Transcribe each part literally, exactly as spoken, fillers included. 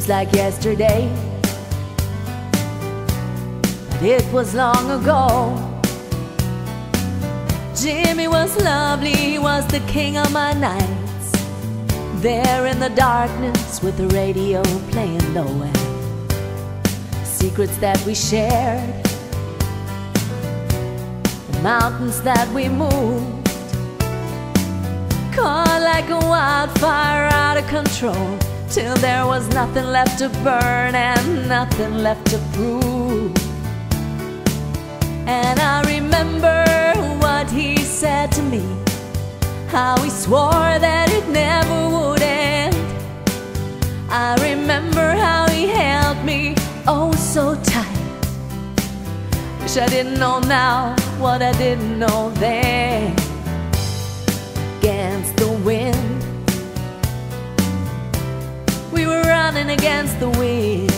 seems like yesterday, but it was long ago. Jimmy was lovely, he was the king of my nights, there in the darkness with the radio playing low, and secrets that we shared, the mountains that we moved, caught like a wildfire out of control, till there was nothing left to burn and nothing left to prove. And I remember what he said to me, how he swore that it never would end. I remember how he held me, oh so tight. Wish I didn't know now what I didn't know then. Against the wind, we were running against the wind.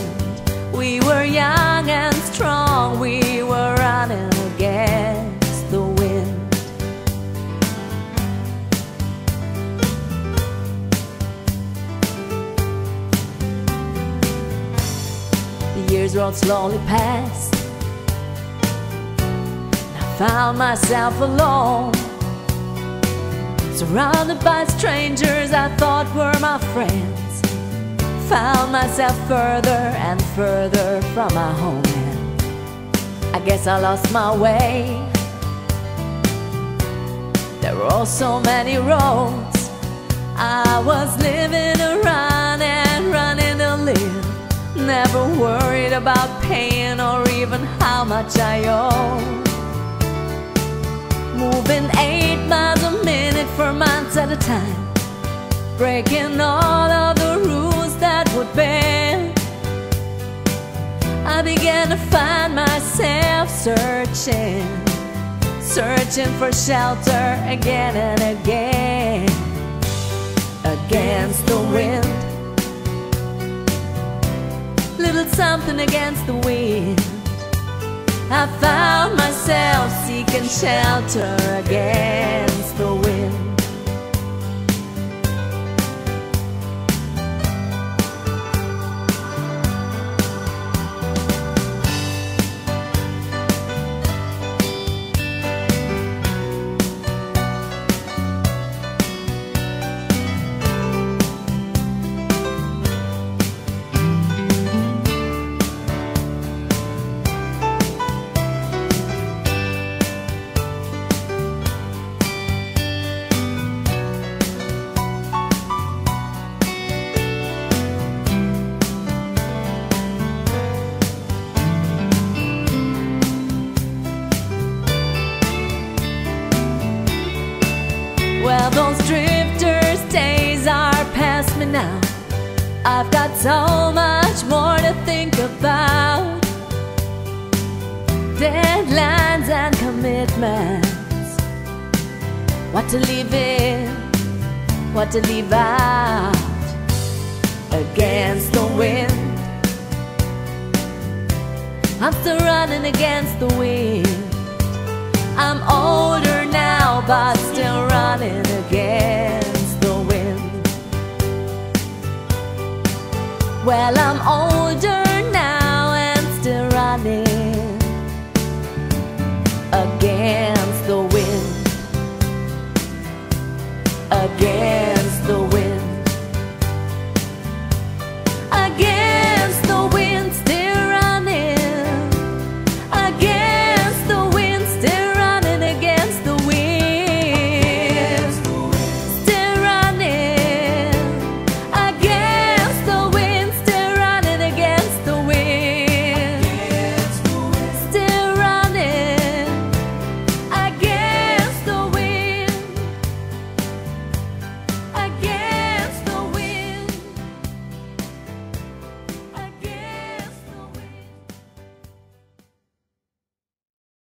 We were young and strong, we were running against the wind. The years rolled slowly past, I found myself alone, surrounded by strangers I thought were my friends. Found myself further and further from my home, and I guess I lost my way. There were oh so many roads I was living around and running to live, never worried about paying or even how much I owe. Moving eight miles a minute for months at a time, breaking all of the rules that would bend. I began to find myself searching, searching for shelter again and again. Against the wind, little something against the wind. I found myself seeking shelter against the wind. Well, those drifters' days are past me now. I've got so much more to think about. Deadlines and commitments, what to leave in, what to leave out. Against the wind, I'm still running against the wind. I'm older now, but still running against the wind. Well, I'm older now and still running against the wind.